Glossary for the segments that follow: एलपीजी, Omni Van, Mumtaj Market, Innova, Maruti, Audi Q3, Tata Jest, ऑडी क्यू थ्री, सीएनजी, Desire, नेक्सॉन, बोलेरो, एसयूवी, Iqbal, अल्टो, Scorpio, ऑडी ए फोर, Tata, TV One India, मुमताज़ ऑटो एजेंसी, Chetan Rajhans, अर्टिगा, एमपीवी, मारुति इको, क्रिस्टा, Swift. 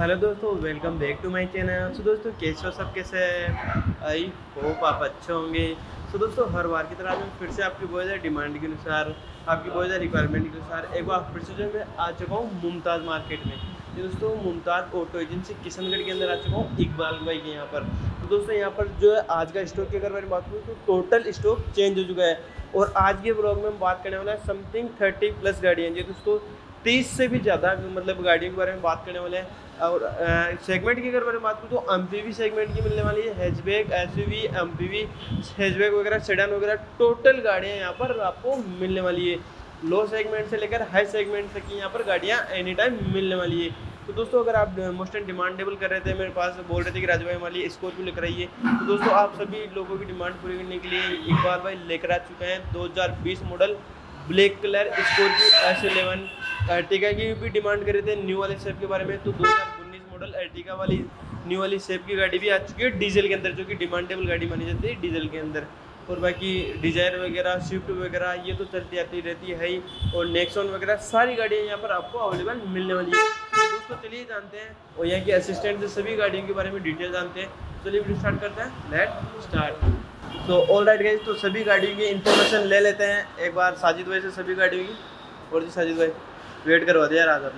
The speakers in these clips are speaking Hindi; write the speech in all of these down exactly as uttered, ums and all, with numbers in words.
हेलो दोस्तों, welcome back to my channel. So दोस्तों कैसे हो सब, कैसे आई होप आप अच्छे होंगे। सो दोस्तों हर बार की तरह मैं फिर से आपकी बहुत ज़्यादा डिमांड के अनुसार, आपकी बहुत ज़्यादा रिक्वायरमेंट के अनुसार एक बार फिर से जो मैं आ चुका हूँ मुमताज़ मार्केट में। ये दोस्तों मुमताज़ ऑटो एजेंसी किशनगढ़ के अंदर आ चुका हूँ इकबाल भाई के यहाँ पर। तो दोस्तों यहाँ पर जो है आज का स्टॉक की अगर मैंने बात करूँ तो टोटल स्टॉक चेंज हो चुका है और आज के ब्लॉग में हम बात करने वाला है समथिंग थर्टी प्लस गाड़ियाँ। जी दोस्तों तीस से भी ज़्यादा मतलब गाड़ियों के बारे में बात करने वाले हैं। और सेगमेंट की अगर मैंने बात करूँ तो एमपीवी सेगमेंट की मिलने वाली है, हैचबैक, एसयूवी, एमपीवी, हैचबैक वगैरह, सेडान वगैरह टोटल गाड़ियाँ यहाँ पर आपको मिलने वाली है। लो सेगमेंट से लेकर हाई सेगमेंट तक की यहाँ पर गाड़ियाँ एनी टाइम मिलने वाली है। तो दोस्तों अगर आप मोस्ट एंड डिमांडेबल कर रहे थे, मेरे पास बोल रहे थे कि राजू भाई हमारी स्कॉर्पियो लेकर आइए, तो दोस्तों आप सभी लोगों की डिमांड पूरी करने के लिए इकबाल भाई लेकर आ चुके हैं दो हज़ार बीस model black colour Scorpio S eleven. अर्टिगा की भी डिमांड कर रहे थे न्यू वाले शेप के बारे में, तो दो हज़ार उन्नीस मॉडल अर्टिगा वाली न्यू वाली शेप की गाड़ी भी आ चुकी है डीजल के अंदर, जो कि डिमांडेबल गाड़ी मानी जाती है डीजल के अंदर। और बाकी डिजायर वगैरह, स्विफ्ट वगैरह ये तो चलती आती रहती है ही, और नेक्सॉन वगैरह सारी गाड़ियाँ यहाँ पर आपको अवेलेबल मिलने वाली है। दोस्तों चलिए जानते हैं और यहाँ के असिस्टेंट से सभी गाड़ियों के बारे में डिटेल जानते हैं। चलिए वीडियो स्टार्ट करते हैं, लेट स्टार्ट। तो ऑल राइट गाइस, तो सभी गाड़ियों की इन्फॉर्मेशन ले लेते हैं एक बार साजिद भाई से, सभी गाड़ियों की। और जी साजिद भाई वेट करवा दिया यार आप लोग।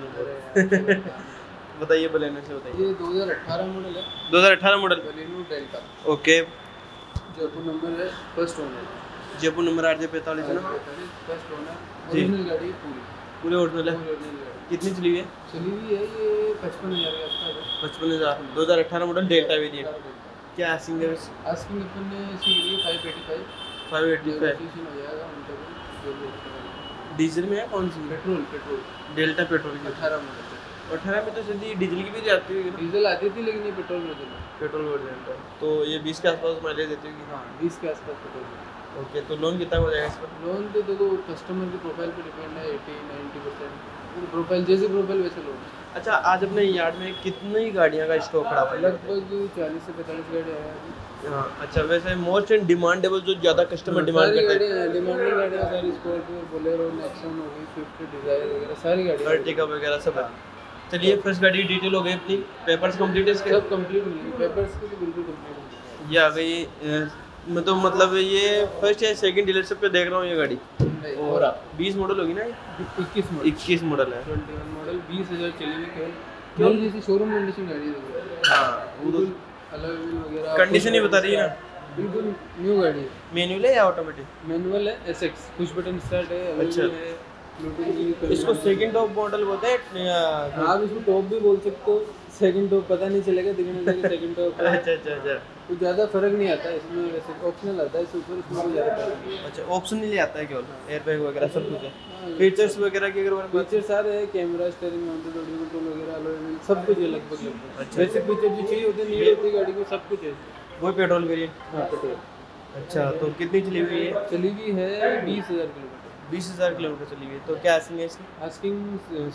बताइए बोलेनो से, बताइए ये दो हज़ार अठारह मॉडल है, दो हज़ार अठारह model Baleno Delta. Okay, Jaipur number है, फर्स्ट ओनर, जयपुर नंबर आठ सौ पैंतालीस है ना, फर्स्ट ओनर। ओरिजिनल गाड़ी पूरी पूरी ओरिजिनल है। कितनी चली हुई है? चली हुई है ये पचपन हज़ार के आसपास, पचपन हज़ार। दो हज़ार अठारह मॉडल डेल्टा भी दिया। क्या आस्किंग है? आस्किंग अपन ने सी पाँच सौ पचासी, पाँच सौ पचासी हो जाएगा उनका। डीजल में है कौन सी? पेट्रोल, पेट्रोल डेल्टा पेट्रोल की। अठारह मॉडल, अठारह में तो जल्दी डीजल की भी आती है, डीजल आती थी लेकिन ये पेट्रोल में चला, पेट्रोल वर्जन का। तो ये बीस के आसपास माइलेज देती होगी। हाँ बीस के आसपास पेट्रोल। ओके, तो लोन कितना हो जाएगा इस पर? लोन तो देखो कस्टमर की प्रोफाइल पर डिपेंड है, एटी नाइन्टी परसेंट प्रोफाइल, जैसे प्रोफाइल वैसे लोन। अच्छा, आज अपने यार्ड में कितनी गाड़ियाँ का स्टॉक खड़ा है? लगभग चालीस से पैंतालीस गाड़ियाँ हैं। हाँ अच्छा, वैसे मोस्ट एंड डिमांडेबल जो ज़्यादा कस्टमर डिमांड करते हैं, डिमांडेबल गाड़ियाँ सारी, स्कॉर्पियो, बोलेरो, नेक्सन हो गई, स्विफ्ट, डिजायर वगैरह सारी गाड़ियाँ, अर्टिगा वगैरह सब। चलिए फर्स्ट गाड़ी डिटेल हो गई अपनी, पेपर्स कंप्लीट है, सब कंप्लीट हो गई, पेपर्स की बिल्कुल कंप्लीट। ये आ गई मैं तो, मतलब ये फर्स्ट या सेकंड डीलरशिप पे देख रहा हूँ ये गाड़ी। और बीस मॉडल होगी ना, इक्कीस मॉडल, इक्कीस मॉडल है, ट्वेंटी वन मॉडल, बीस हज़ार चलेगी। केवल जैसी शोरूम कंडीशन गाड़ी है। हाँ कंडीशन ही बता रही है ना, बिल्कुल न्यू गाड़ी है। मैनुअल है या ऑटोमेटिक? मैनुअल है, एसएक्स पुश बटन स्टार्ट है। अच्छा है, इसको सेकंड टॉप मॉडल बोलते हैं, आप इसको टॉप भी बोल सकते हो, सेकंड टॉप पता नहीं चलेगा दिखने से, सेकंड टॉप। अच्छा अच्छा अच्छा, कुछ ज़्यादा फर्क नहीं आता इसमें, वैसे ऑप्शनल आता है सुपर, इसमें ज़्यादा फर्क नहीं। अच्छा ऑप्शनल ही आता है, केवल एयरबैग वगैरह सब कुछ है। फीचर्स वगैरह की अगर फीचर्स सारे हैं, कैमरा, स्टीयरिंग, ऑटो कंट्रोल वगैरह, अलॉय व्हील, सब कुछ है लगभग। वैसे फीचर जो चाहिए होते नीड होती गाड़ी को, सब कुछ है। वो पेट्रोल वेरिएंट। हाँ पेट्रोल। अच्छा, तो कितनी चली हुई है? चली हुई है बीस हज़ार किलोमीटर, बीस हज़ार किलोमीटर चली हुई है। तो क्या आस्किंग है इसकी? आस्किंग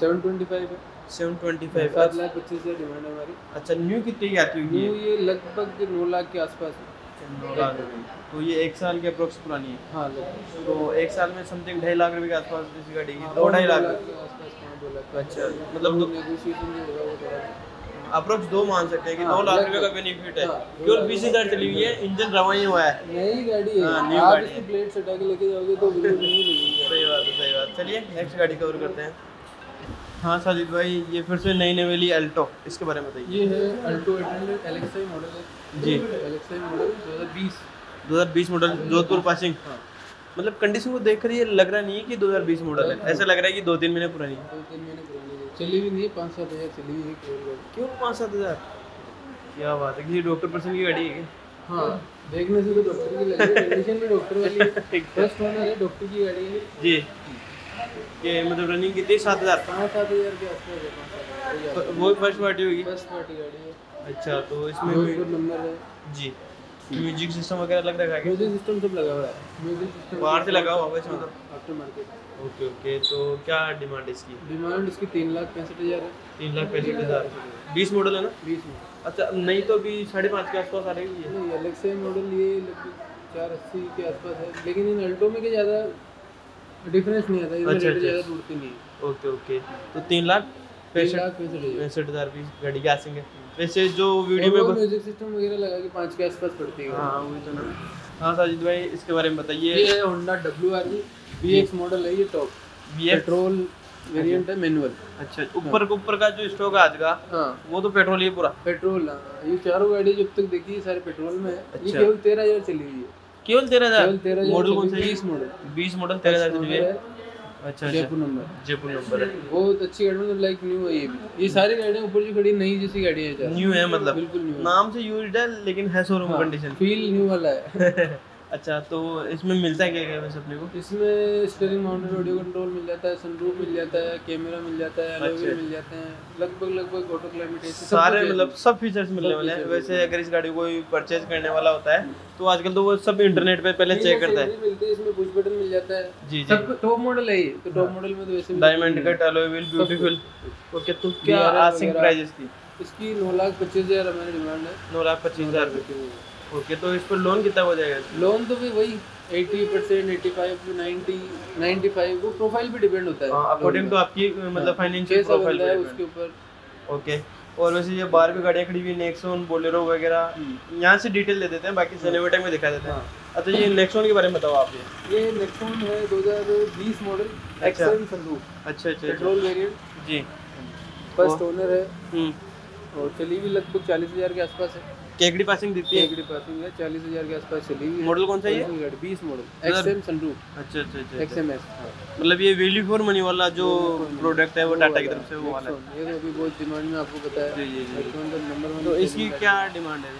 सेवन ट्वेंटी फाइव है, सात पच्चीस। सात लाख पच्चीस हज़ार डिमांड हमारी। अच्छा, न्यू कितने की आती हुई? न्यू ये लगभग नौ लाख के आसपास है। तो ये एक साल के अप्रोक्स पुरानी है। हाँ लगभग, तो एक साल में समथिंग ढाई लाख रुपए के आसपास किसी गाड़ी की, दो ढाई लाख के आसपास। अच्छा, मतलब अप्रोक्स दो मान सकते हैं कि दो लाख रुपए का बेनिफिट है। केवल बीस हज़ार चली हुई है, इंजन रवाई हुआ है, नई गाड़ी है। हाँ न्यू गाड़ी, प्लेट सटा के लेके जाओगे तो सही बात है, सही बात। चलिए नेक्स्ट गाड़ी कवर करते हैं। हाँ साजिद भाई, ये फिर से नई नई वाली अल्टो, इसके बारे में बताइए। ये है अल्टो eight hundred LXi model है जी, एलेक्साई मॉडल दो हज़ार बीस, दो हज़ार बीस मॉडल, जोधपुर पासिंग। हाँ मतलब कंडीशन को देख रही है, लग रहा नहीं है कि दो हज़ार बीस मॉडल है, ऐसा लग रहा है कि दो तीन महीने पुरानी है। दो तीन महीने पुरानी चली भी नहीं, पाँच सात हज़ार चली हुई है। क्यों पाँच सात हज़ार? क्या बात है, किसी डॉक्टर पर्सन की गाड़ी है। हाँ देखने से तो डॉक्टर की लग रही है, कंडीशन भी डॉक्टर वाली, फर्स्ट ओनर है, डॉक्टर की गाड़ी है जी। ये मतलब रनिंग कितनी? सात हज़ार सात हज़ार के आसपास। वो फर्स्ट पार्टी होगी, फर्स्ट पार्टी गाड़ी है। अच्छा, तो इसमें नंबर है जी, म्यूजिक सिस्टम वगैरह लग रखा है? म्यूजिक सिस्टम सब लगा हुआ है, म्यूजिक सिस्टम बाहर से लगा हुआ है मतलब आफ्टर मार्केट। ओके ओके, तो क्या डिमांड इसकी? डिमांड इसकी तीन लाख पैंसठ हज़ार है, तीन लाख पैंसठ हज़ार बीस मॉडल है ना, बीस मॉडल। अच्छा, नहीं तो अभी साढ़े पाँच के आसपास आ रही है। नहीं अलग से मॉडल ये लगभग चार अस्सी के आसपास है, लेकिन इन अल्टो में क्या ज़्यादा डिफरेंस नहीं आता, ज़्यादा दूर की नहीं है। ओके ओके, तो तीन लाख पैंसठ हज़ार की गाड़ी की आसिंग है। वैसे जो वीडियो में म्यूजिक सिस्टम वगैरह लगा के पाँच के आसपास पड़ती है। हाँ वही तो ना। हाँ साजिद भाई इसके बारे में बताइए। ये Honda W R V X model है, ये टॉप पेट्रोल वेरिएंट है, मैनुअल। अच्छा ऊपर के ऊपर का जो स्टॉक आज का हाँ वो तो पेट्रोल ही पूरा पेट्रोल। ये चारों गाड़ी जब तक देखी सारे पेट्रोल में है। ये केवल तेरह हज़ार चली हुई है, केवल तेरह हज़ार। मॉडल कौन सा है? बीस मॉडल बीस मॉडल तेरह हज़ार। अच्छा जयपुर नंबर जयपुर नंबर बहुत अच्छी गाड़ी मतलब लाइक न्यू है ये भी। ये सारी गाड़ियां ऊपर जो खड़ी नई जैसी गाड़ियां है, न्यू है मतलब बिल्कुल न्यू, नाम से यूज्ड है लेकिन है शोरूम कंडीशन, फील न्यू वाला है। अच्छा तो इसमें मिलता है क्या क्या वैसे अपने को? इसमें स्टीयरिंग माउंटेड ऑडियो कंट्रोल मिल जाता है, सनरूफ मिल जाता है, कैमरा मिल जाता है, अलॉय व्हील मिल जाते हैं, लगभग लगभग ऑटो क्लाइमेट सारे मतलब सब फीचर्स मिलने वाले हैं। वैसे अगर इस गाड़ी को कोई परचेज करने वाला होता है तो आजकल तो वो सब इंटरनेट पे पहले चेक करता है। इसमें पुश बटन मिल जाता है जी जी, टॉप मॉडल है ये तो। टॉप मॉडल में तो वैसे diamond cut alloy wheel beautiful. और क्या तो क्या आस्किंग प्राइस इसकी? इसकी नौ लाख पच्चीस हज़ार हमारी डिमांड है, नौ लाख पच्चीस हज़ार रुपये। ओके तो इस पर लोन कितना हो जाएगा? लोन तो भी वही अस्सी परसेंट, पचासी, नब्बे, पचानवे, वो प्रोफाइल पे डिपेंड होता है अकॉर्डिंग तो आपकी मतलब फाइनेंशियल प्रोफाइल है उसके ऊपर। ओके और वैसे ये बाहर भी गाड़ियाँ खड़ी हुई नेक्सॉन बोलेरो वगैरह, यहाँ से डिटेल दे देते हैं, बाकी सिनेमेटिक में दिखा देते हैं। अच्छा ये नेक्सॉन के बारे में बताओ आप। ये ये नेक्सॉन है दो हज़ार बीस मॉडल, एक्सेल सनरूफ। अच्छा अच्छा पेट्रोल वेरिएंट जी, फर्स्ट ओनर है और चली भी लगभग चालीस हज़ार के आसपास है। केकड़ी पासिंग दिखती है, केकड़ी पासिंग है, चालीस हज़ार के आसपास चली हुई। मॉडल कौन सा है ये? बीस मॉडल एक्सएम सनरूफ। अच्छा अच्छा अच्छा एक्सएमएस मतलब ये वैल्यू फॉर मनी वाला जो प्रोडक्ट है वो टाटा की तरफ से वो वाला है। ये तो अभी बहुत डिमांड में आपको पता है जी जी नंबर। तो इसकी क्या डिमांड है?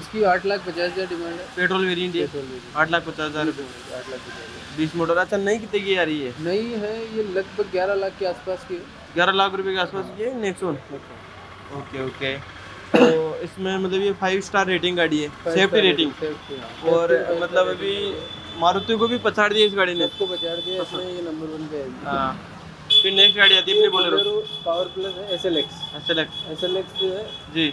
इसकी आठ लाख पचास हज़ार डिमांड है, पेट्रोल वेरिएंट है, आठ लाख पचास हज़ार रुपये, आठ लाख पचास। बीस मोटर। अच्छा नई कितने की आ रही है? नई है ये लगभग ग्यारह लाख के आसपास की, ग्यारह लाख रुपये के आसपास की है नेक्सॉन। ओके ओके तो इसमें मतलब ये फाइव स्टार रेटिंग गाड़ी है, सेफ्टी रेटिंग, रेटिंग। और मतलब अभी मारुति को भी पछाड़ दिया इस गाड़ी ने, इसको पछाड़ दिया, इसमें ये नंबर वन पे है। हाँ फिर नेक्स्ट गाड़ी आती है अपने बोलेरो पावर प्लस है, S L X S L X S L X जो है जी,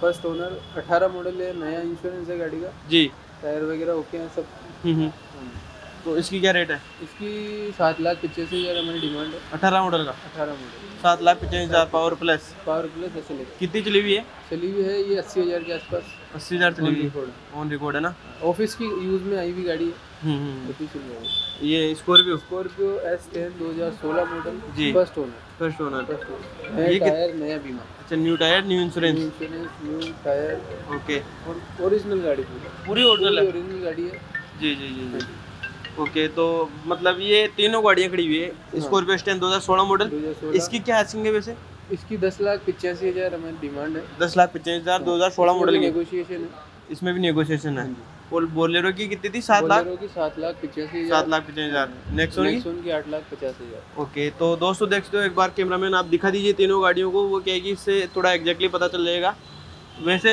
फर्स्ट ओनर अठारह मॉडल है, नया इंश्योरेंस है गाड़ी का जी, टायर वगैरह ओके हैं सब। तो इसकी क्या रेट है? इसकी सात लाख पचासी हज़ार हमारी डिमांड है, अठारह मॉडल का, अठारह मॉडल सात लाख पचास हज़ार पावर प्लस पावर प्लस ऐसे ले। कितनी चली हुई है? चली हुई है ये अस्सी हज़ार के आसपास, अस्सी हज़ार चली हुई ऑन रिकॉर्ड है ना, ऑफिस की यूज़ में आई हुई गाड़ी है। हम्म ये स्कॉर्पियो स्कॉर्पियो एस टेन दो हज़ार सोलह मॉडल जी, फर्स्ट ओनर फर्स्ट ओनर ये टायर नया बीमा। अच्छा new tyre, new insurance, new tyre okay, और ओरिजिनल गाड़ी पूरी पूरी ओरिजिनल गाड़ी है जी जी जी। ओके okay, तो मतलब ये तीनों गाड़ियाँ खड़ी हुई है। स्कॉर्पियो स्टैंड दो हज़ार सोलह मॉडल, इसकी क्या हासिंग है वैसे? इसकी दस लाख पचासी हज़ार हमारी डिमांड है, दस लाख पचासी हज़ार दो हज़ार सोलह मॉडल। नेगोशिएशन है, इसमें भी नेगोशिएशन है। और बोलेरो की कितनी थी? सात लाख की सात लाख पचासी हज़ार सात लाख पचासी हज़ार नेक्सॉन की आठ लाख पचास हज़ार। ओके तो दोस्तों देखते हो एक बार कैमरामैन आप दिखा दीजिए तीनों गाड़ियों को, वो क्या है कि इससे थोड़ा एग्जैक्टली पता चल जाएगा। वैसे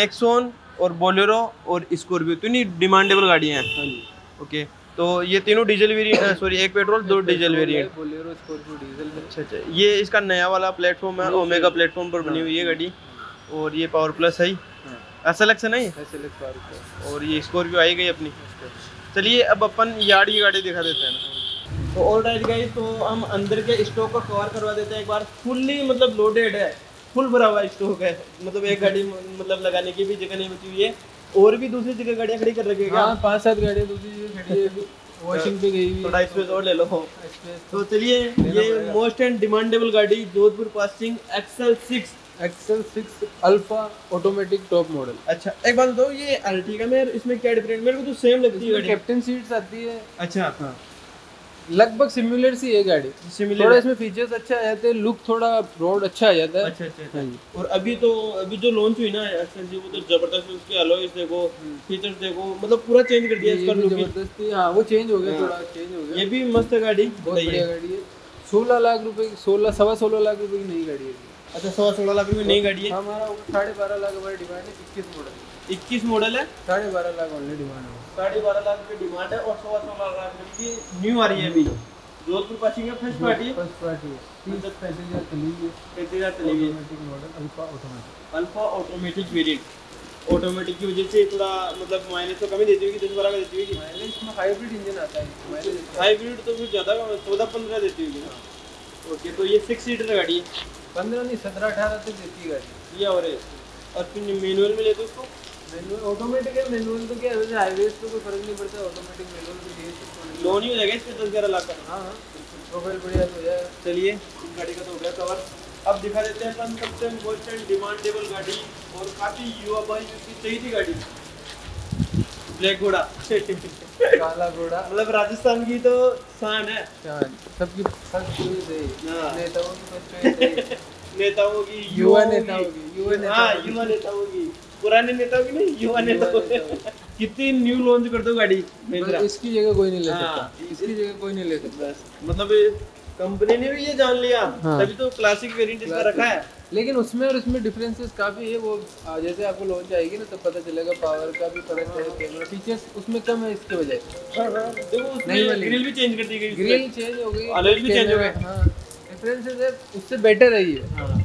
नेक्सॉन और बोलेरो और स्कॉर्पियो इतनी डिमांडेबल गाड़ियाँ हैं। ओके तो ये तीनों डीजल वेरिएंट सॉरी एक पेट्रोल दो diesel variant, बोलेरो Scorpio diesel. अच्छा अच्छा ये इसका नया वाला प्लेटफॉर्म है, ओमेगा प्लेटफॉर्म पर बनी हुई है गाड़ी। और ये पावर प्लस है, एस एल एक्स है नहीं एस एल एक्स। और ये स्कॉर्पियो आई गई अपनी। चलिए अब अपन यार्ड की गाड़ी दिखा देते हैं ना। तो ऑल राइट गाइस, तो हम अंदर के स्टॉक को कवर करवा देते हैं एक बार। फुल्ली मतलब लोडेड है, फुल भरा हुआ स्टॉक है, मतलब एक गाड़ी मतलब लगाने की भी जगह नहीं बची हुई है। और भी दूसरी जगह गाड़ियाँ खड़ी कर रखेगा। हाँ पाँच सात गाड़ियाँ दूसरी जगह खड़ी है, वॉशिंग पे गई हुई, थोड़ा स्पेस और ले लो। तो चलिए ये मोस्ट एंड डिमांडेबल गाड़ी Jodhpur passing XL six XL six Alpha automatic top model. अच्छा एक बात बताओ ये अर्टिगा में इसमें क्या डिफरेंट? मेरे को तो सेम लगती है, कैप्टन सीट्स आती है। अच्छा हाँ लगभग सिमिलर सी है गाड़ी, सिमिलर थोड़ा इसमें फीचर्स अच्छा आ जाते हैं, लुक थोड़ा रोड अच्छा आ जाता है। अच्छा अच्छा हाँ जी। और अभी तो अभी जो लॉन्च हुई ना एक्सेल जी, वो तो जबरदस्त, उसके अलॉयज देखो, फीचर्स देखो, मतलब पूरा चेंज कर दिया इसका लुक जबरदस्त। हाँ वो चेंज हो गया, थोड़ा चेंज हो गया। ये भी मस्त गाड़ी, बहुत बढ़िया गाड़ी है। सोलह लाख रुपये सोलह सवा सोलह लाख रुपये की नई गाड़ी है। अच्छा सवा सोलह लाख रुपये नई गाड़ी है। हमारा साढ़े बारह लाख हमारी डिमांड है, इक्कीस मॉडल इक्कीस मॉडल है, साढ़े बारह लाख ऑनली डिमांड है, साढ़े बारह लाख की डिमांड है। और सवा सोलह लाख की न्यू आ रही है अभी जोधपुर पासिंग में, फर्स्ट पार्टी फर्स्ट पार्टी तीस पैंतीस हज़ार चली हुई है, पैंतीस हज़ार चली हुई automatic model Alpha automatic alpha automatic variant. Automatic की वजह से थोड़ा मतलब माइलेज तो कमी देती होगी, दस बारह का देती होगी माइलेज, इसमें हाइब्रिड इंजन आता है, हाइब्रिड तो कुछ ज़्यादा चौदह पंद्रह देती होगी। ओके, तो ये सिक्स सीटर गाड़ी है, पंद्रह नहीं सत्रह अठारह तक देती गाड़ी ये और है। और फिर मैनुअल में लेते उसको, मैनुअल ऑटोमेटिक है, मैनुअल तो क्या है हाईवे पे कोई फर्क नहीं पड़ता, ऑटोमेटिक मैनुअल भी ले सकते हो, लोन ही हो जाएगा इसमें दस ग्यारह लाख का। हाँ हाँ प्रोफाइल बढ़िया हो जाएगा। चलिए गाड़ी का तो हो गया कवर, अब दिखा देते हैं अपन सबसे इम्पोर्टेंट डिमांडेबल गाड़ी और काफ़ी युवा भाई की चाहिए थी गाड़ी, ब्लैक घोड़ा काला घोड़ा, मतलब राजस्थान की तो शान है, शान सबकी नेताओं की, नेताओं की युवा नेताओं की, युवा युवा नेताओं की, पुराने नेताओं की नहीं युवा नेताओं की। कितनी न्यू लॉन्च कर दो गाड़ी, इसकी जगह कोई नहीं ले सकता, इसकी जगह कोई नहीं ले सकता, मतलब कंपनी ने भी ये जान लिया। हाँ। तभी तो क्लासिक वेरिएंट इसका रखा है, लेकिन उसमें और इसमें डिफरेंसेस काफ़ी है, वो जैसे आपको लॉन्च आएगी ना तब पता चलेगा, पावर का भी फर्क है, कैमरा फीचर्स उसमें कम है इसके बजाय। हाँ हाँ देखो ग्रिल भी चेंज कर दी गई, ग्रिल चेंज हो गई, अलॉय भी चेंज हो गए। हाँ डिफरेंसेस है, उससे बेटर है ये। हाँ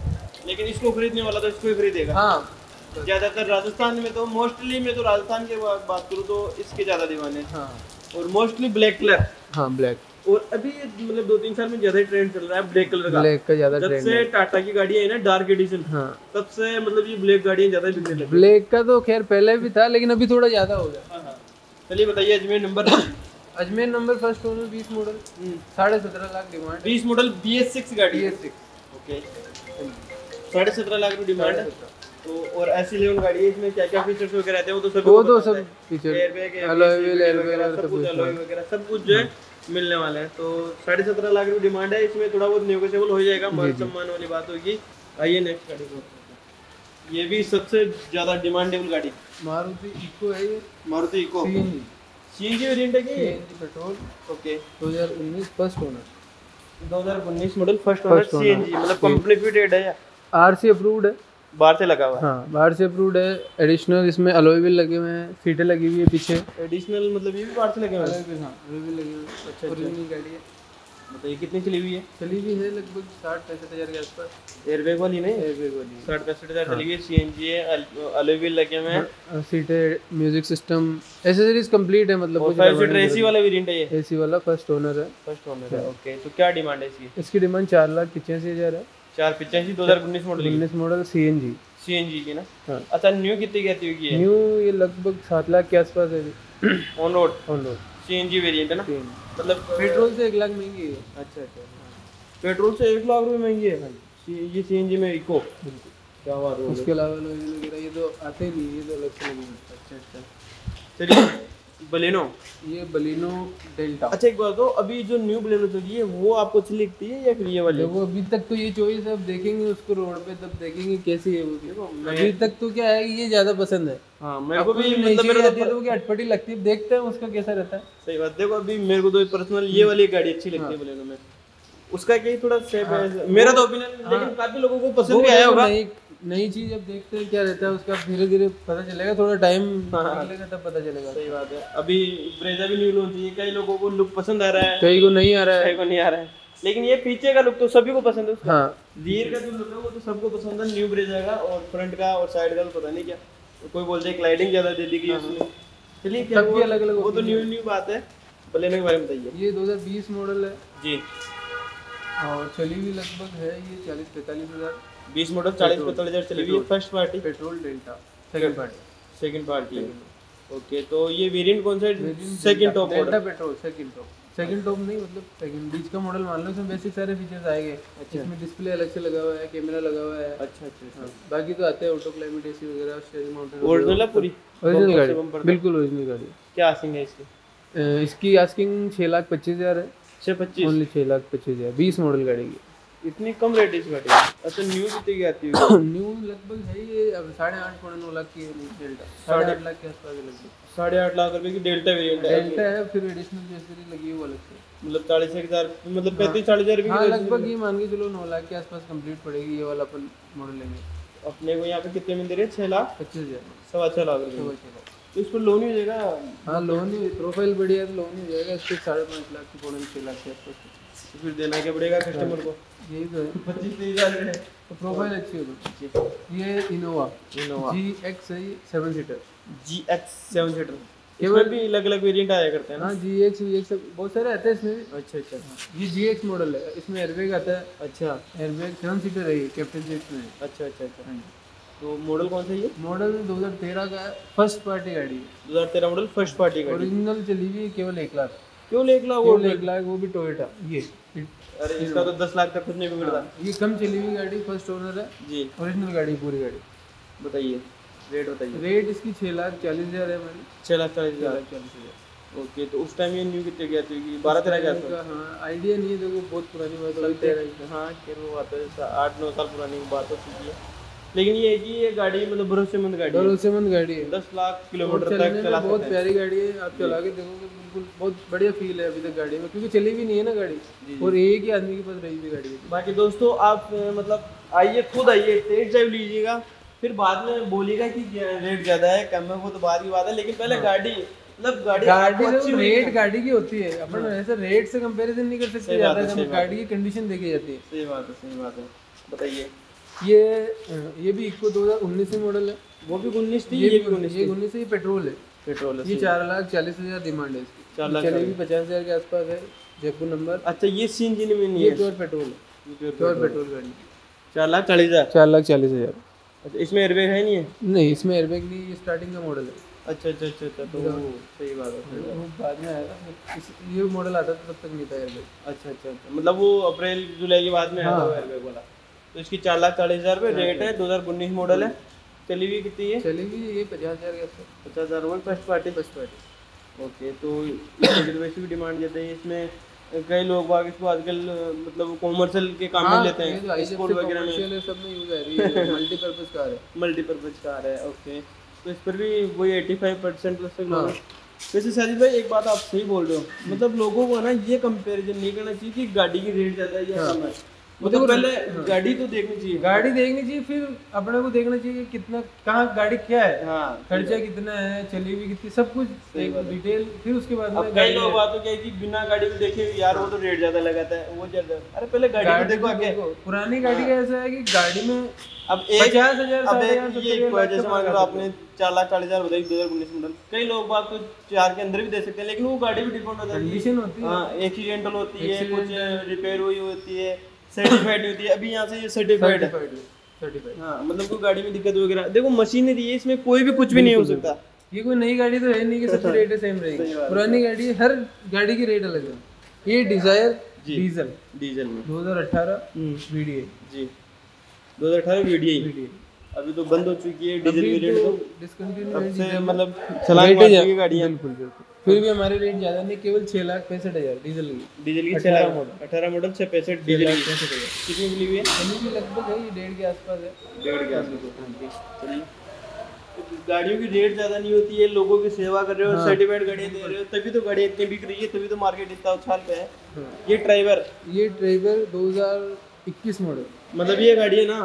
लेकिन इसको खरीदने वाला तो इसको ही खरीदेगा। हाँ ज़्यादातर राजस्थान में तो मोस्टली, मैं तो राजस्थान की बात करूँ तो इसके ज़्यादा दीवाने। हाँ और मोस्टली ब्लैक कलर। हाँ ब्लैक, और अभी मतलब दो तीन साल में ज्यादा ट्रेंड चल रहा है ब्लैक कलर का, ब्लैक का ज्यादा ट्रेंड है। जब से टाटा की गाड़ी है ना डार्क एडिशन, हाँ तब से मतलब ये ब्लैक गाड़ियां ज्यादा बिकने लगी। ब्लैक का तो खैर पहले भी था लेकिन अभी थोड़ा ज्यादा हो गया। चलिए बताइए Ajmer number Ajmer number first owner बीस मॉडल, साढ़े सत्रह लाख डिमांड, बीस मॉडल बी एस सिक्स गाड़ी है, साढ़े सत्रह लाख की डिमांड है। तो और ऐसी लेवन गाड़ी है, इसमें क्या क्या फीचर्स वगैरह रहते हैं वो तो सब, वो तो सब feature, airbag alloy wheel airbag सब कुछ, अलॉय वगैरह सब कुछ जो है मिलने वाला है। तो साढ़े सत्रह लाख रुपये डिमांड है, इसमें थोड़ा बहुत नेगोशिएबल हो जाएगा, मान सम्मान वाली बात होगी। आइए नेक्स्ट गाड़ी को, ये भी सबसे ज़्यादा डिमांडेबल गाड़ी मारुति इको है, ये मारुति इको सीएनजी वेरिएंट है, सीएनजी पेट्रोल। ओके दो हज़ार उन्नीस फर्स्ट ओनर, दो हज़ार उन्नीस मॉडल फर्स्ट ओनर सीएनजी, मतलब कॉम्प्लीफिटेड है, आर सी अप्रूव्ड है, बाहर से लगा हुआ है। हाँ बाहर से अप्रूव्ड है, एडिशनल इसमें अलॉय व्हील लगे हुए हैं, सीटें लगी हुई है पीछे, एडिशनल मतलब ये भी बाहर से लगे हुए हैं। हाँ अलॉय व्हील लगे हुए हैं। अच्छा ओरिजिनल गाड़ी है, बताइए कितनी चली हुई है? चली हुई है लगभग साठ पैंसठ हज़ार के आसपास, एयरबैग वाली नहीं, एयरबैग वाली साठ पैंसठ हज़ार चली हुई, सीएनजी है, अलॉय व्हील लगे हुए हैं, सीटें, म्यूजिक सिस्टम, एसेसरीज कंप्लीट है, मतलब फाइव सीटर एसी वाला वेरिएंट है, ये एसी वाला फर्स्ट ओनर है, फर्स्ट ओनर है। ओके तो क्या डिमांड है इसकी? इसकी डिमांड चार लाख पचासी हज़ार है, चार पिचासी दो हजार उन्नीस मॉडल, उन्नीस model C N G, C N G की ना। हाँ। अच्छा न्यू कितनी कहती होगी? न्यू ये लगभग सात लाख के आसपास है, on road, on road C N G variant है ना, मतलब पेट्रोल से एक लाख महंगी है। अच्छा अच्छा, पेट्रोल से एक लाख रुपये महंगी है ये सी एन जी में इको, क्या बात है। उसके अलावा वगैरह ये तो आते ही नहीं, ये तो अलग से नहीं। अच्छा अच्छा चलिए बलेनो, ये बलेनो डेल्टा। अच्छा एक बात तो, अभी जो न्यू बलेनो चल रही है वो आपको अच्छी लगती है या फिर ये वाली? वो अभी तक तो ये चॉइस है, अब देखेंगे उसको रोड पे तब देखेंगे कैसी है वो, अभी तक तो क्या है ये ज़्यादा पसंद है। हाँ मेरे को भी, मतलब मेरे को तो क्या अटपटी लगती है, देखते हैं उसका कैसा रहता है। सही बात, देखो अभी मेरे को तो पर्सनल ये वाली गाड़ी अच्छी लगती है बलेनो में, उसका क्या थोड़ा शेप है मेरा तो ओपिनियन, लेकिन काफ़ी लोगों को पसंद भी आया होगा। नई चीज़ अब देखते हैं क्या रहता है उसका, धीरे धीरे पता चलेगा, थोड़ा टाइम लगेगा तब पता चलेगा। सही बात है, अभी ब्रेजा भी न्यू लॉन्च है, कई लोगों को लुक पसंद आ रहा है, कई को नहीं आ रहा है, कई को नहीं आ रहा है, लेकिन ये पीछे का लुक तो सभी को पसंद है उसका। हाँ रियर का जो लुक है वो तो सबको पसंद है न्यू ब्रेजा का, और फ्रंट का और साइड का तो पता नहीं क्या, कोई बोलते हैं ग्लाइडिंग ज़्यादा दे दी गई उसमें। चलिए क्या अलग अलग, वो तो न्यू न्यू बात है। बलेनो के बारे में बताइए, ये दो हज़ार बीस मॉडल है जी, और चली हुई लगभग है ये चालीस पैंतालीस हज़ार, बीस मॉडल चालीस पैंतालीस हज़ार चली हुई, first party petrol Delta, second party, second party. Okay तो ये वेरिएंट कौन सा है? Second top Delta petrol, second top, second top नहीं मतलब सेकंड बीच का मॉडल मान लो, इसमें बेसिक सारे फीचर्स आएंगे। अच्छा इसमें डिस्प्ले अलग से लगा हुआ है, कैमरा लगा हुआ है। अच्छा अच्छा, बाकी तो आते हैं ऑटो क्लाइमेट एसी वगैरह, स्टीयरिंग माउंटेड, ओरिजिनल है पूरी, ओरिजिनल गाड़ी, बिल्कुल ओरिजिनल गाड़ी। क्या आस्किंग है इसकी? इसकी आस्किंग छः लाख पच्चीस हज़ार है, छः पच्चीस, ओनली छः लाख पच्चीस हज़ार, बीस मॉडल गाड़ी की। इतनी कम रेट इस गाड़ी। अच्छा न्यू कितने की आती है? न्यू लगभग है ये अब साढ़े आठ पौने नौ लाख की डेल्टा, साढ़े आठ लाख के आसपास लगभग, साढ़े आठ लाख रुपए की डेल्टा वेरिएंट है, डेल्टा है, फिर एडिशनल जैसे लगी हुई अलग से, मतलब चालीस हज़ार मतलब पैंतीस चालीस हज़ार रुपये की लगभग, ये मान के चलो नौ लाख के आसपास कंप्लीट पड़ेगी ये वाला अपन मॉडल लेंगे। अपने को यहाँ पे कितने में दे रहे हैं? छः लाख पच्चीस हज़ार, सवा छः लाख रुपये, सवा छः लाख। तो इस पर लोन ही हो जाएगा? हाँ लोन ही, प्रोफाइल बढ़िया तो लोन ही हो जाएगा इस पर, साढ़े पाँच लाख की पौने छः लाख के आसपास। तो फिर देना क्या पड़ेगा कस्टमर को? यही तो है पच्चीस तीस हज़ार में, तो प्रोफाइल अच्छी होगी। ये इनोवा, इनोवा जी एक्स है, seven seater, G X seven seater इसमें भी अलग अलग वेरिएंट आया करते हैं ना। हाँ जी एक्स वी एक्स बहुत सारे आते हैं इसमें भी। अच्छा अच्छा ये जी एक्स मॉडल है, इसमें एयरबैग आता है। अच्छा एयरबैग सेवन सीटर है ये कैप्टन जेट में। अच्छा अच्छा अच्छा तो मॉडल कौन सा है ये? मॉडल दो हज़ार तेरह का है, फर्स्ट पार्टी गाड़ी है। दो हज़ार तेरह मॉडल फर्स्ट पार्टी गाड़ी, ओरिजिनल चली हुई केवल एक लाख केवल एक लाख केवल एक लाख वो भी टोयोटा। ये अरे इसका तो दस लाख तक कुछ नहीं बिगड़ता। ये कम चली हुई गाड़ी फर्स्ट ओनर है जी, ओरिजिनल गाड़ी पूरी गाड़ी। बताइए रेट, बताइए रेट इसकी छः लाख चालीस हज़ार है हमारी, छः लाख चालीस हज़ार चालीस हज़ार ओके। तो उस टाइम ये न्यू कितने की आती होगी? बारह तेरह की। हाँ आइडिया नहीं है देखो, बहुत पुरानी बात है। हाँ खैर वो आता है आठ नौ साल पुरानी बात हो चुकी है, लेकिन ये है कि ये गाड़ी मतलब भरोसेमंद गाड़ी है। भरोसेमंद गाड़ी है, दस लाख किलोमीटर तक चला सकते। बहुत प्यारी गाड़ी है, आप चला के देखोगे बिल्कुल बहुत बढ़िया फील है अभी तक गाड़ी में, क्योंकि चली भी नहीं है ना गाड़ी और एक ही आदमी के पास रही हुई गाड़ी है। बाकी दोस्तों आप मतलब आइए, खुद आइए, टेस्ट ड्राइव लीजिएगा, फिर बाद में बोलिएगा कि रेट ज़्यादा है कम है, वो तो बात की बात है, लेकिन पहले गाड़ी मतलब गाड़ी गाड़ी रेट गाड़ी की होती है, अपन ऐसे रेट से कंपेरिजन नहीं कर सकते, गाड़ी की कंडीशन देखी जाती है। सही बात है, सही बात है। बताइए ये ये भी इक्को दो हज़ार उन्नीस में मॉडल है, वो भी उन्नीस थी, ये, ये भी उन्नीस ये उन्नीस है, ये पेट्रोल है। पेट्रोल है, ये चार लाख चालीस हज़ार डिमांड है इसकी, चार लाख चलेगी पचास हज़ार के आसपास है, जयपुर नंबर। अच्छा ये सी एन जी में नहीं है, प्योर पेट्रोल है, प्योर पेट्रोल गाड़ी, चार लाख चालीस हज़ार चार लाख चालीस हज़ार अच्छा इसमें एयरबैग है नहीं है? नहीं इसमें एयरबैग नहीं, ये स्टार्टिंग का मॉडल है। अच्छा अच्छा अच्छा अच्छा तो सही बात है, बाद में आएगा ये मॉडल आता तब तक नहीं था एयरबैग। अच्छा अच्छा मतलब वो अप्रैल जुलाई के बाद में आया था एयरबैग वाला। तो इसकी चार लाख चालीस हज़ार रुपये रेट है, दो हज़ार उन्नीस मॉडल है, चली हुई कितनी है? चली हुई ये पचास हज़ार के पचास हज़ार रुपये first party first party okay. तो वैसे भी डिमांड देते हैं इसमें, कई लोग बाग इसको आजकल मतलब कॉमर्शियल के काम में लेते हैं, स्पोर्ट वगैरह में सब में यूज़ आ रही है। मल्टीपर्पज़ कार है, मल्टीपर्पज़ कार है ओके। तो इस पर भी वही एटी फाइव परसेंट प्लस तक। वैसे साजिद भाई एक बात आप सही बोल रहे हो, मतलब लोगों को ना ये कंपेरिजन नहीं करना चाहिए कि गाड़ी की रेट ज़्यादा है या कम है, मतलब पहले हाँ। गाड़ी तो देखनी चाहिए, गाड़ी देखनी चाहिए, फिर अपने को देखना चाहिए कि कितना कहाँ गाड़ी क्या है, हाँ, खर्चा कितना है, चली हुई कितनी, सब कुछ एक डिटेल, फिर उसके बाद में कई लोग बात हो क्या है कि बिना गाड़ी को देखे यार वो तो रेट ज्यादा लगाता है वो ज्यादा। अरे पहले गाड़ी को देखो, आगे पुरानी गाड़ी का ऐसा है कि गाड़ी में अब पचास हजार जैसे मान लो आपने चार लाख चालीस हजार बताई दो हजार उन्नीस मॉडल, कई लोग बात को चार के अंदर भी दे सकते हैं, लेकिन वो गाड़ी भी डिपेंड होता है, एक्सीडेंटल होती है, कुछ रिपेयर हुई होती है, सर्टिफाइड होती है। अभी यहाँ से ये सर्टिफाइड है, सर्टिफाइड हाँ मतलब कोई गाड़ी में दिक्कत वगैरह देखो मशीनरी है, इसमें कोई भी कुछ भी नहीं हो सकता, ये कोई नई गाड़ी तो है नहीं कि सबकी रेट सेम रहेगी, पुरानी गाड़ी हर गाड़ी की रेट अलग है। ये डिजायर डीजल डीजल में दो हजार अठारह वीडीआई जी दो हजार अठारह वीडीआई अभी तो बंद हो चुकी है डीजल वेरिएंट तो डिस्कंटिन्यू, मतलब चलान की गाड़ियां फिर भी हमारे रेट ज़्यादा नहीं, केवल छः लाख पैंसठ हज़ार डीजल की डीजल की छः लाख मॉडल अठारह मॉडल छः पैंसठ डीजल की पैंसठ हज़ार कितनी मिली हुई है? मिली लगभग है ये डेढ़ के आसपास है, डेढ़ के आसपास। चलिए गाड़ियों की रेट ज़्यादा नहीं होती है, लोगों की सेवा कर रहे हो, सर्टिफाइड गाड़ियाँ दे रहे हो, तभी तो गाड़ियाँ इतनी बिक रही है, तभी तो मार्केट इतना उछाल पे है। ये ड्राइवर ये ड्राइवर दो हज़ार इक्कीस मॉडल, मतलब ये गाड़ी है ना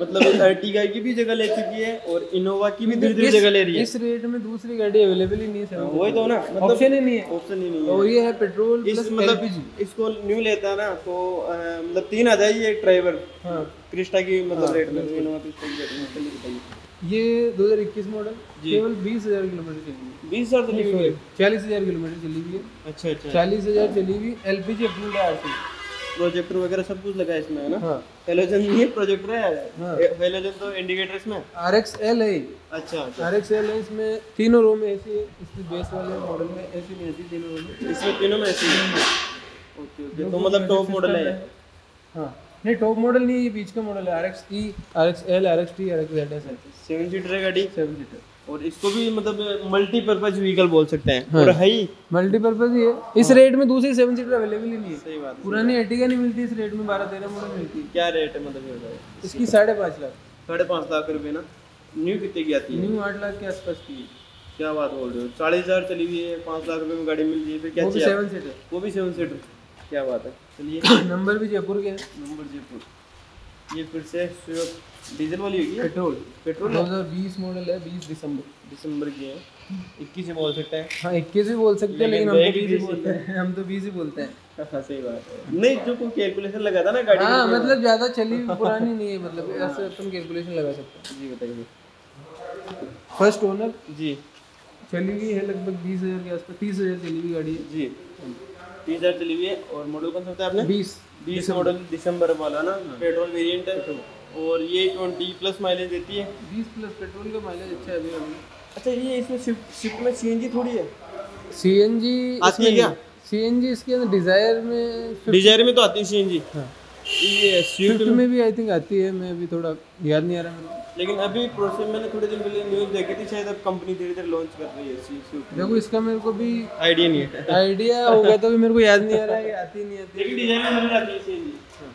मतलब अर्टिगा की भी जगह ले चुकी है और इनोवा की भी दूसरी जगह ले रही है। इस रेट में दूसरी गाड़ी अवेलेबल ही नहीं है, वही तो ना मतलब ऑप्शन ही नहीं है, ऑप्शन ही नहीं है। और ये है पेट्रोल प्लस एलपीजी, इसको न्यू लेता ना तो मतलब तीन हजार ये ड्राइवर हाँ क्रिस्टा की मतलब रेट में इनोवा की। ये दो हज़ार इक्कीस मॉडल केवल बीस हजार किलोमीटर चली हुई, बीस हजार चली हुई चालीस हजार किलोमीटर चली हुई है। अच्छा अच्छा चालीस हजार चली हुई, एलपीजी अप्रूव्ड है, प्रोजेक्टर वगैरह सब कुछ लगा है इसमें है ना। हाँ। हेलोजन नहीं है, प्रोजेक्टर है। हाँ। हेलोजन तो इंडिकेटर इसमें आरएक्सएल है। अच्छा आरएक्सएल है, इसमें तीनों रो में एसी है, इसकी बेस वाले मॉडल में एसी नहीं है, तीनों रो में इसमें तीनों में एसी है। ओके ओके तो मतलब टॉप मॉडल है। हां नहीं टॉप मॉडल नहीं, ये बीच का मॉडल है, आरएक्सई आरएक्सएल आरएक्सटी आरएक्सजेड है। सेवन सीटर गाड़ी सेवन सीटर और इसको भी मतलब मल्टीपर्पज व्हीकल बोल सकते हैं। हाँ। और है ही मल्टीपर्पज ही है। हाँ। इस रेट में दूसरी सेवन सीटर अवेलेबल ही नहीं है। सही बात है। पुरानी एर्टिगा नहीं मिलती इस रेट में, बारह तेरह मॉडल मिलती है। क्या रेट है मतलब इसकी? साढ़े पाँच लाख साढ़े पाँच लाख रुपये ना। न्यू कितने की आती है? न्यू आठ लाख के आसपास की। क्या बात बोल रहे हो, चालीस हज़ार चली हुई है, पाँच लाख रुपये में गाड़ी मिल रही है। क्या सेवन सीटर? वो भी सेवन सीटर। क्या बात है। चलिए नंबर भी जयपुर के हैं। नंबर जयपुर। ये फिर से स्विफ्ट डीजल वाली होगी। पेट्रोल पेट्रोल दो हज़ार बीस मॉडल है, बीस दिसंबर दिसंबर की है। इक्कीस ही बोल सकते हैं। हाँ इक्कीस भी बोल सकते हैं, लेकिन हम तो बीस ही बोलते हैं, हम तो बीस ही बोलते हैं। हाँ सही बात है। नहीं जो कोई कैलकुलेशन लगा था ना गाड़ी। हाँ मतलब ज़्यादा चली पुरानी नहीं है, मतलब ऐसे तुम कैलकुलेशन लगा सकते हो। जी बताइए। फर्स्ट ओनर जी चली हुई है लगभग बीस हज़ार के आसपास, तीस हज़ार चली हुई गाड़ी है जी, तीस हज़ार चली हुई है। और मॉडल कौन सा होता है आपने? बीस बीस मॉडल दिसंबर वाला ना, पेट्रोल वेरिएंट है। और ये ट्वेंटी प्लस माइलेज देती है, बीस प्लस पेट्रोल का माइलेज अच्छा है अभी। अच्छा ये इसमें स्विफ्ट स्विफ्ट में सी एन जी थोड़ी है, सी एन जी आती है क्या? सी एन जी इसके अंदर डिज़ायर में, डिज़ायर में तो आती है सी एन जी। हाँ ये स्विफ्ट में भी आई थिंक आती है, मैं अभी थोड़ा याद नहीं आ रहा मेरे को। लेकिन अभी प्रोसेस मैंने थोड़े दिन पहले न्यूज़ देखी थी, शायद अब कंपनी धीरे धीरे लॉन्च कर रही है स्विफ्ट। देखो इसका मेरे को भी आइडिया नहीं है, आइडिया होगा तो भी मेरे को याद नहीं आ रहा है आती नहीं आती। लेकिन डिज़ायर में आती है सी एन जी।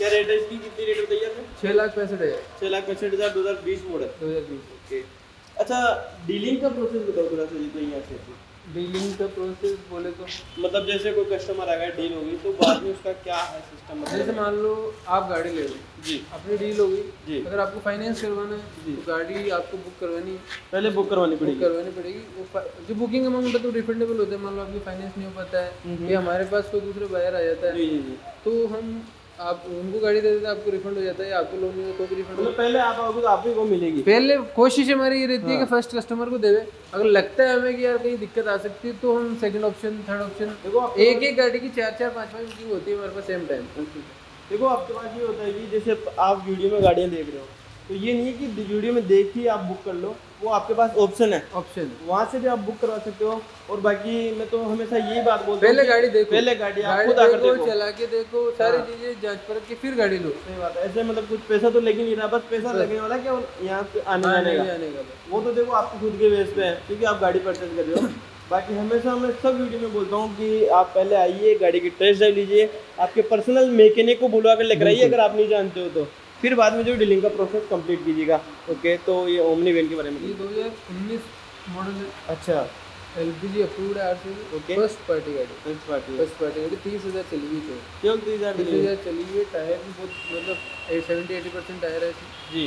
क्या रेट है इसकी, कितनी रेट बताइए आपने? छः लाख पैंसठ हज़ार छः लाख पैंसठ हज़ार दो हज़ार बीस मॉडल, दो हज़ार बीस ओके। अच्छा डीलिंग का प्रोसेस बताओ थोड़ा सा जितना यहाँ से। डीलिंग का प्रोसेस बोले तो मतलब जैसे कोई कस्टमर आ गया, डील होगी तो बाद में उसका क्या है सिस्टम? जैसे मान लो आप गाड़ी ले लो जी, अपनी डील होगी जी, अगर आपको फाइनेंस करवाना है जी, तो गाड़ी आपको बुक करवानी है, पहले बुक करवानी पड़ेगी बुक करवानी पड़ेगी वो जो बुकिंग अमाउंट होता है तो रिफंडेबल होता है। मान लो आपकी फाइनेंस नहीं हो पाता है या हमारे पास कोई दूसरे बायर आ जाता है तो हम आप उनको गाड़ी दे देते हैं, आपको रिफंड हो जाता है, आपको लोन मिलेगा तो रिफंड होगा। पहले आप आओगे तो आप ही को मिलेगी। पहले कोशिश हमारी ये रहती हाँ। है कि फर्स्ट कस्टमर को देवे, अगर लगता है हमें कि यार कहीं दिक्कत आ सकती है तो हम सेकंड ऑप्शन थर्ड ऑप्शन। देखो एक एक गाड़ी की चार चार पाँच पाँच बुकिंग होती है हमारे पास सेम टाइम। देखो आपके पास ये होता है कि जैसे आप वीडियो में गाड़ियाँ देख रहे हो तो ये नहीं है कि वीडियो में देख ही आप बुक कर लो, वो आपके पास ऑप्शन है, ऑप्शन वहाँ से भी आप बुक करवा सकते हो। और बाकी मैं तो हमेशा यही बात बोलता हूँ, पहले गाड़ी देखो, पहले गाड़ी आप खुद आकर देखो, चला के देखो, सारी चीज़ें जांच परख के फिर गाड़ी लो। सही बात है, ऐसे मतलब कुछ पैसा तो लेकिन नहीं रहा, बस पैसा लगने वाला क्या यहाँ पे आने आने का, वो तो देखो आपके खुद के बेस पे है क्योंकि आप गाड़ी परचेज कर रहे हो। बाकी हमेशा मैं सब वीडियो में बोलता हूँ कि आप पहले आइए, गाड़ी की टेस्ट ड्राइव लीजिए, आपके पर्सनल मैकेनिक को बुलवा कर लेकर आइए अगर आप नहीं जानते हो तो, फिर बाद में जो डीलिंग का प्रोसेस कंप्लीट कीजिएगा। ओके तो ये ओमनी वैन के बारे में, ये दो हज़ार उन्नीस मॉडल है। अच्छा एलपीजी अप्रूव्ड है आरसीसी। ओके फर्स्ट पार्टी गाड़ी, फर्स्ट पार्टी फर्स्ट पार्टी गाड़ी तीस हज़ार चली हुई थी, क्यों तीस हज़ार तीस हज़ार चली हुई है। टायर भी बहुत मतलब सेवेंटी एटी परसेंट टायर है जी।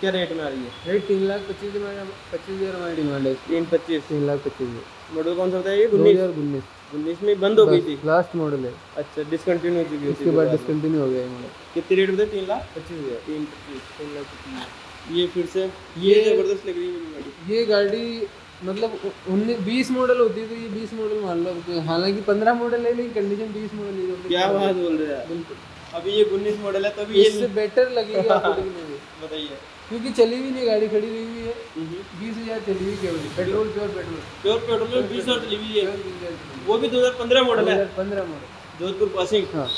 क्या रेट में आ रही है? रेट तीन लाख पच्चीस पच्चीस हज़ार हमारी डिमांड है, तीन पच्चीस तीन लाख पच्चीस हज़ार मॉडल कौन सा होता है ये? दो हज़ार उन्नीस उन्नीस में बंद हो गई थी, लास्ट मॉडल है। अच्छा डिसकंटिन्यू हो चुकी है, इसके बाद डिसकंटिन्यू हो गया मॉडल। कितने रेट बताए? तीन लाख पच्चीस हज़ार तीन पच्चीस तीन लाख पच्चीस ये फिर से ये ज़बरदस्त लग रही है ये गाड़ी। मतलब उन्नीस बीस मॉडल होती है तो ये बीस मॉडल मान लो, हालांकि पंद्रह मॉडल है लेकिन कंडीशन बीस मॉडल है। क्या बात बोल रहे हैं, बिल्कुल अभी ये उन्नीस मॉडल है तो अभी इससे बेटर लगेगा आपको देखने में, बताइए। क्योंकि चली हुई नहीं गाड़ी, खड़ी हुई हुई है, बीस हज़ार चली हुई केवल, petrol pure petrol pure petrol में बीस हज़ार चली हुई है, वो भी दो हज़ार पंद्रह मॉडल है, पंद्रह मॉडल जोधपुर पासिंग। हाँ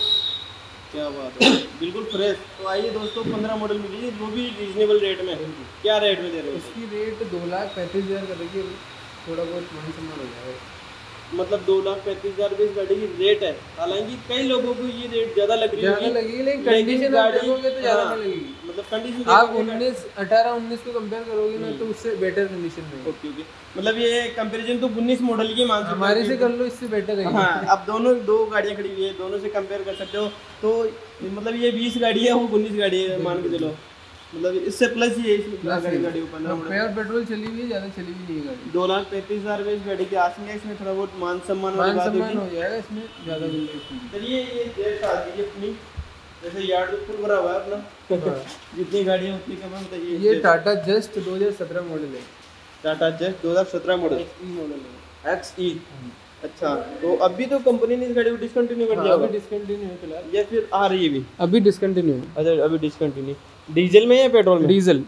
क्या बात है, बिल्कुल फ्रेश। तो आइए दोस्तों पंद्रह मॉडल मिली, वो भी रीजनेबल रेट में। क्या रेट में दे रहे हो इसकी? रेट दो लाख पैंतीस हज़ार का देखिए, थोड़ा बहुत मान सम्मान हो जाएगा। मतलब दो लाख पैंतीस हज़ार रुपये इस गाड़ी की रेट है, हालांकि कई लोगों को ये रेट ज़्यादा लग रही है, लेकिन कंडीशन आप देखोगे तो ज़्यादा नहीं लगेगी। मतलब कंडीशन आप उन्नीस अठारह उन्नीस को कंपेयर करोगे ना तो उससे बेटर कंडीशन में। ओके ओके मतलब ये कंपेरिजन तो उन्नीस मॉडल की मान हमारे से कर लो, इससे बेटर है। हाँ आप दोनों दो गाड़ियाँ खड़ी हुई है, दोनों से कंपेयर कर सकते हो। तो मतलब ये बीस गाड़ी है, वो उन्नीस गाड़ी है मान के चलो, मतलब इससे प्लस ही है इसमें गाड़ी ऊपर ना प्योर पेट्रोल चली हुई है, ज़्यादा चली हुई नहीं गाड़ी। दो लाख पैंतीस हज़ार रुपये इस गाड़ी के आसपास है, इसमें थोड़ा बहुत मान सम्मान हो जाएगा, इसमें ज़्यादा मिलेगी। चलिए ये डेट आ गई अपनी, जैसे यार्ड फुल भरा हुआ है अपना, जितनी गाड़ियाँ उतनी कम है। बताइए ये टाटा जेस्ट दो हज़ार सत्रह मॉडल है, टाटा जेस्ट दो हज़ार सत्रह मॉडल मॉडल है एक्स ई। अच्छा तो अभी तो कंपनी ने इस गाड़ी को डिसकंटिन्यू कर दिया, अभी डिसकंटिन्यू है फिलहाल या फिर आ रही है अभी? अभी डिसकंटिन्यू है। अच्छा अभी डिसकंटिन्यू। डीजल में या पेट्रोल में? डीजल।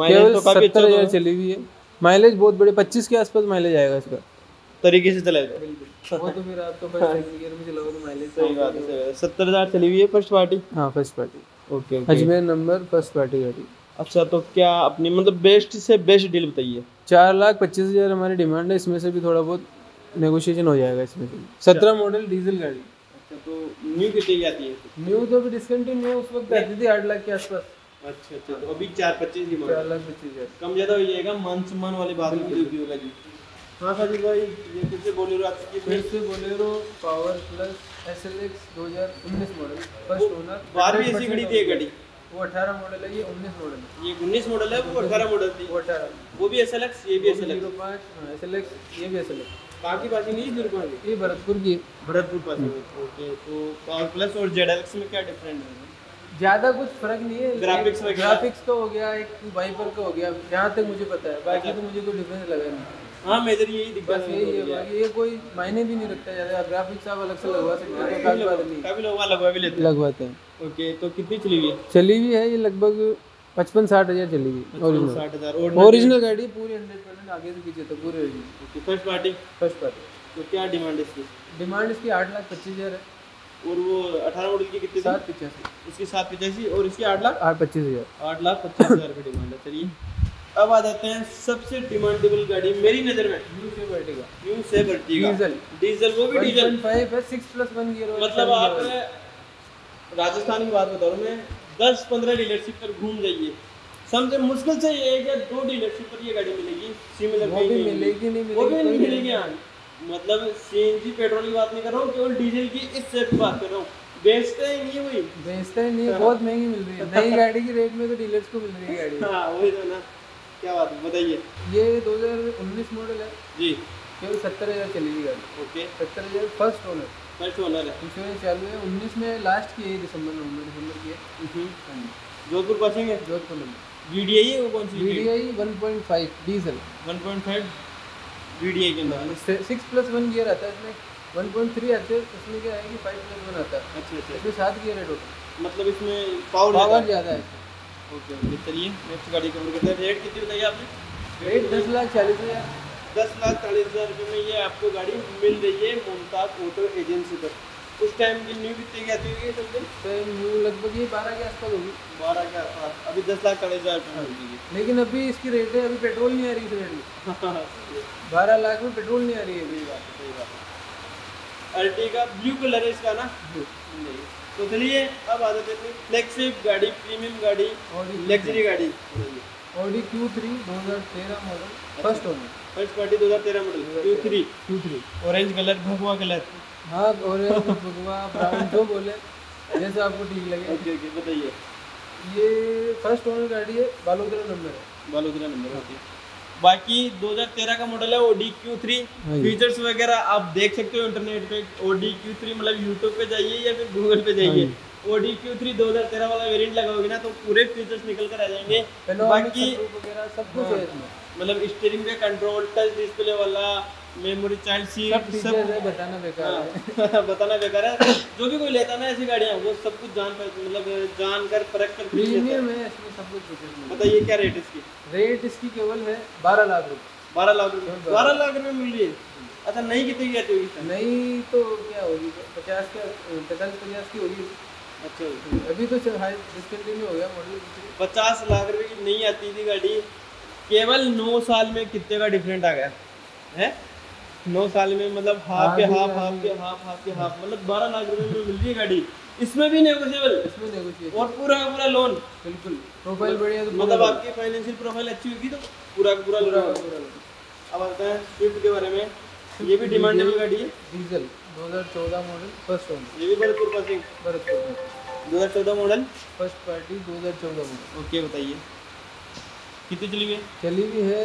माइलेज तो काफ़ी अच्छा है, चली हुई है, माइलेज बहुत बड़े पच्चीस के आसपास माइलेज आएगा इसका, तरीके से चलाएगा बिल्कुल। वो तो फिर आप तो फर्स्ट गियर में चलाओगे तो माइलेज सही बात है। सत्तर हज़ार चली हुई है फर्स्ट पार्टी। हाँ first party okay, Ajmer number first party गाड़ी। अच्छा तो क्या अपनी मतलब बेस्ट से बेस्ट डील बताइए? चार लाख पच्चीस हज़ार हमारी डिमांड है, इसमें से भी थोड़ा बहुत नेगोशिएशन हो जाएगा इसमें। सत्रह मॉडल डीजल गाड़ी। तो न्यू कितनी आती है? न्यू तो अभी डिसकंटिन्यू उस वक्त आती थी आठ लाख के आसपास। अच्छा अच्छा तो अभी चार पच्चीस ही चार लाख पच्चीस हज़ार कम ज़्यादा हो जाएगा, मान सम्मान वाली बात भी होगा जी। हाँ साजिद भाई ये फिर से बोलेरो आपकी, फिर से बोलेरो power plus S L X दो हज़ार उन्नीस मॉडल फर्स्ट ओनर, बारहवीं ऐसी खड़ी थी ये गाड़ी, वो अठारह मॉडल है, ये उन्नीस मॉडल है, ये उन्नीस मॉडल है, वो अठारह मॉडल थी, वो अठारह वो भी एस एल एक्स, ये भी एस एल एक्स पाँच एस एल एक्स ये भी एस एल एक्स बाकी पासिंग नहीं दुर्ग ये भरतपुर की, भरतपुर पासिंग। ओके तो पावर प्लस और जेड एक्स में क्या डिफरेंट है? ज्यादा कुछ फर्क नहीं है, ग्राफिक्स ग्राफिक्स तो हो गया, एक वाइपर का हो गया, जहाँ तक मुझे पता है, बाकी तो मुझे कोई डिफरेंस लगा नहीं। हाँ मेजर यही दिक्कत है, ये कोई मायने भी नहीं रखता ज़्यादा, ग्राफिक्स आप अलग से लगवा सकते हैं, काफी बात नहीं, काफी लोग लगवा भी लेते हैं, लगवाते हैं। ओके तो कितनी चली हुई है? चली हुई है ये लगभग पचपन साठ हज़ार चली हुई, ओरिजिनल गाड़ी पूरी हंड्रेड परसेंट आगे से पीछे तक पूरी। फर्स्ट पार्टी फर्स्ट पार्टी तो क्या डिमांड इसकी? डिमांड इसकी आठ लाख पच्चीस हज़ार है। और वो अठारह मॉडल की कितनी? सात पचासी, उसकी सात पचासी और इसकी आठ लाख आठ पच्चीस हज़ार आठ लाख पच्चीस हज़ार की डिमांड है। चलिए अब आ जाते हैं सबसे डिमांडेबल गाड़ी मेरी नज़र में, न्यू से अर्टिगा डीजल, डीजल वो भी डीजल फाइव है, सिक्स प्लस वन गियर। मतलब आप राजस्थान की बात बता रहा हूँ मैं, दस पंद्रह डीलरशिप पर घूम जाइए, समझे मुश्किल से एक या दो डीलरशिप पर ये गाड़ी मिलेगी सिमिलर, वो भी मिलेगी नहीं, वो भी नहीं मिलेगी। मतलब सी एन जी पेट्रोल की बात नहीं कर रहा हूँ, केवल डीजल की इस सेट की बात कर रहा हूँ। बेचते ही नहीं वही, बेचते ही नहीं, बहुत महंगी मिल रही है नई गाड़ी की रेट में, तो डीलर्स को मिल रही है गाड़ी। हाँ वही तो ना, क्या बात है बताइए। ये दो हज़ार उन्नीस मॉडल है जी, केवल सत्तर हज़ार चली हुई गाड़ी। ओके सत्तर हज़ार फर्स्ट ओनर, फर्स्ट ओनर है, इंश्योरेंस चालू है, उन्नीस में लास्ट की है, दिसंबर नवंबर दिसंबर की है। जोधपुर पहुँचेंगे, जोधपुर में वी डी आई है, वो कौन सी V D I? One point five diesel, one point five video के अंदर, सिक्स प्लस वन गियर आता है इसमें, वन पॉइंट थ्री आते हैं, इसमें क्या है कि फाइव प्लस वन आता है। अच्छा अच्छा, इसमें सात गियर होता है, मतलब इसमें पावर पावर ज़्यादा है। ओके ओके चलिए नेक्स्ट गाड़ी कवर करते हैं। रेट कितनी बताइए आपने? रेट दस लाख चालीस हज़ार दस लाख चालीस हज़ार रुपये में ये आपको गाड़ी मिल रही है मुमताज ऑटो एजेंसी पर। उस टाइम की न्यू कितने की आती होगी? सर न्यू लगभग ये बारह के आसपास होगी, बारह के आसपास, अभी दस लाख चालीस हज़ार रुपये होगी, लेकिन अभी इसकी रेट है, अभी पेट्रोल नहीं आ रही इस रेट में, बारह लाख में पेट्रोल नहीं आ रही है। सही बात है, सही बात है। अर्टिगा ब्लू कलर है इसका ना? नहीं। तो चलिए अब आ जाते हैं फ्लैगशिप गाड़ी, प्रीमियम गाड़ी, लग्जरी गाड़ी, ऑडी क्यू थ्री दो हज़ार तेरह model, first owner, first party दो हज़ार तेरह model, Q three Q three orange colour, भगवा कलर। हाँ ऑरेंज भगवा ब्राउन जो बोले जैसे आपको ठीक लगे। ओके ओके बताइए। ये फर्स्ट ओनर गाड़ी है, बालोदरा नंबर है, बालोदरा नंबर। ओके बाकी दो हज़ार तेरह का मॉडल है, ओडी क्यू थ्री। फीचर्स वगैरह आप देख सकते हो इंटरनेट पे, ओडी क्यू थ्री मतलब यूट्यूब पे जाइए या फिर गूगल पे जाइए, ओडी क्यू थ्री दो हज़ार तेरह वाला वेरिएंट लगाओगे ना तो पूरे फीचर्स निकल कर आ जाएंगे। बाकी सब कुछ है इसमें, मतलब स्टीयरिंग पे कंट्रोल, टच डिस्प्ले वाला, मेमोरी चाइल्ड सीट, सब बताना बेकार है बताना बेकार है जो भी कोई लेता ना ऐसी गाड़ियाँ वो सब कुछ जान मतलब जान कर परख कर प्रीमियम है इसमें सब कुछ। बताइए क्या रेट इसकी? रेट इसकी केवल है बारह लाख रुपये, बारह लाख रुपये बारह लाख रुपये मिल रही है। अच्छा नई कितने की आती होगी? नई तो क्या होगी, पचास के पैंतालीस पचास की होगी। अच्छा अभी तो डिस्कंटिन्यू हो गया मॉडल। पचास लाख रुपये की नहीं आती थी गाड़ी, केवल नौ साल में कितने का डिफरेंट आ गया है? नौ साल में मतलब हाफ पे हाफ, हाफ पे हाफ, हाफ पे हाफ, मतलब बारह लाख रुपए में मिल रही है गाड़ी। इसमें भी नेगोशिएबल, इसमें नेगोशिएबल और पूरा का पूरा लोन, बिल्कुल प्रोफाइल बढ़िया, तो मतलब आपकी फाइनेंशियल प्रोफाइल अच्छी होगी तो पूरा का पूरा लोन। अब आता है स्विफ्ट के बारे में, ये भी डिमांडेबल गाड़ी है, डीजल दो हज़ार चौदह मॉडल, फर्स्ट ओनर, ये भी भरतपुर पासिंग, भरतपुर दो हज़ार चौदह मॉडल, फर्स्ट पार्टी दो हज़ार चौदह मॉडल। ओके बताइए कितनी चली हुई है? चली हुई है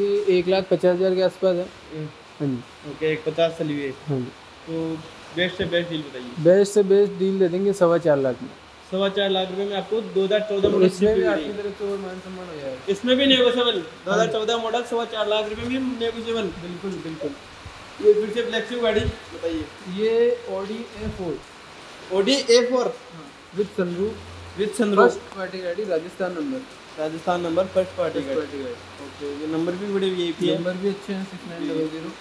ये एक लाख पचास हज़ार के आसपास है। हाँ जी ओके, एक पचास चली हुई है। हाँ जी तो बेस्ट से बेस्ट डील बताइए। बेस्ट से बेस्ट डील दे देंगे सवा चार लाख में, सवा चार लाख रुपये में आपको दो हज़ार चौदह मॉडल। इसमें भी आपकी तरफ से मान सम्मान हो जाएगा, इसमें भी नेगोशिएबल, दो हज़ार चौदह मॉडल सवा चार लाख रुपये में नेगोशिएबल, बिल्कुल बिल्कुल। ये फिर से फ्लैगशिप गाड़ी बताइए। ये ऑडी ए फोर, ऑडी ए फोर with sunroof, with sunroof, first party गाड़ी, Rajasthan number, Rajasthan number, first party गाड़ी। ओके ये नंबर भी बड़े वीआईपी है, नंबर भी अच्छे हैं, six nine double zero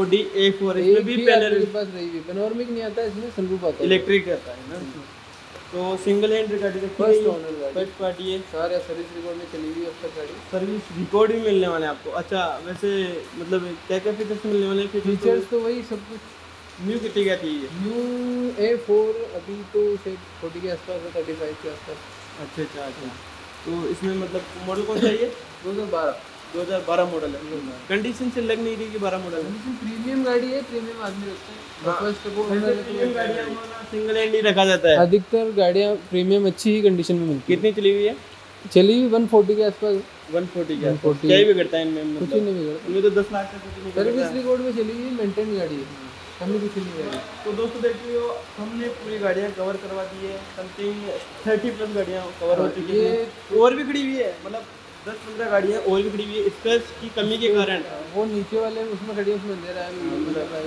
Audi A four. इसमें भी पैनल के पास रही हुई, पैनोरमिक नहीं आता, इसमें सनरूफ आता है, इलेक्ट्रिक आता है ना। तो सिंगल हैंड गाड़ी है, फर्स्ट ओनर गाड़ी, फर्स्ट पार्टी है, सारे सर्विस रिकॉर्ड में चली हुई है अब तक गाड़ी, सर्विस रिकॉर्ड भी मिलने वाले हैं आपको। अच्छा वैसे मतलब क्या क्या फीचर्स मिलने वाले हैं? फीचर्स तो वही सब कुछ। न्यू कितनी का थी ये? न्यू ए फोर अभी तो शायद फोर्टी के आसपास है, थर्टी फाइव के आसपास। अच्छा अच्छा अच्छा, तो इसमें मतलब मॉडल कौन सा है? दो हज़ार बारह दो हज़ार बारह मॉडल है। कंडीशन से लग नहीं रही कि बारह मॉडल है, प्रीमियम गाड़ी है, प्रीमियम आदमी रखते हैं, सिंगल हैंड ही रखा जाता है अधिकतर गाड़ियाँ, प्रीमियम अच्छी ही कंडीशन में मिलती है। कितनी चली हुई है? चली हुई वन फोर्टी के आसपास, वन फोर्टी के आसपास। क्या बिगड़ता है इनमें? कुछ नहीं बिगड़ता, तो दस लाख का सर्विस रिकॉर्ड में चली हुई, मेंटेन गाड़ी है, कमी किसी नहीं रहेगी। तो दोस्तों देखिए हमने पूरी गाड़ियाँ कवर करवा दी है, समथिंग थर्टी प्लस गाड़ियाँ कवर हो चुकी है और भी खड़ी हुई है, मतलब दस पंद्रह गाड़ियाँ और भी खड़ी हुई है स्पेस की कमी के कारण। वो नीचे वाले उसमें खड़ी है, उसमें अंधेरा है,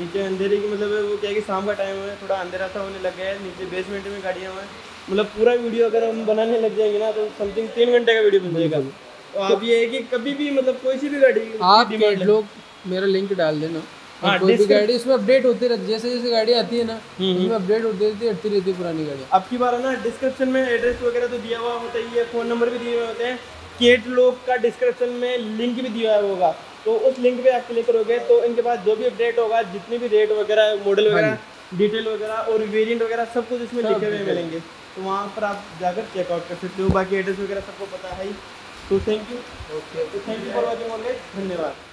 नीचे अंधेरे की मतलब है वो क्या है कि शाम का टाइम है, थोड़ा अंधेरा सा होने लग गया है, नीचे बेसमेंट में गाड़ियाँ हैं। मतलब पूरा वीडियो अगर हम बनाने लग जाएंगे ना तो समथिंग तीन घंटे का वीडियो बन जाएगा। तो आप ये है कि कभी भी मतलब कोई सी भी गाड़ी आप लोग मेरा लिंक डाल देना, हाँ, कोई भी गाड़ी उसमें अपडेट होती रहती है, जैसे जैसे गाड़ी आती है ना उसमें अपडेट होती रहती है, हटती रहती है पुरानी गाड़ी। अब की बार है ना डिस्क्रिप्शन में एड्रेस वगैरह तो दिया हुआ होता ही है, फ़ोन नंबर भी दिए हुए होते हैं, कैटलॉग का डिस्क्रिप्शन में लिंक भी दिया हुआ होगा, तो उस लिंक पे आप क्लिक करोगे तो इनके पास जो भी अपडेट होगा, जितनी भी रेट वगैरह, मॉडल वगैरह, डिटेल वगैरह और वेरिएंट वगैरह सब कुछ इसमें लिखे हुए मिलेंगे, तो वहाँ पर आप जाकर चेकआउट कर सकते हो। बाकी एड्रेस वगैरह सबको पता है ही। तो थैंक यू, ओके, तो thank you for watching always, धन्यवाद।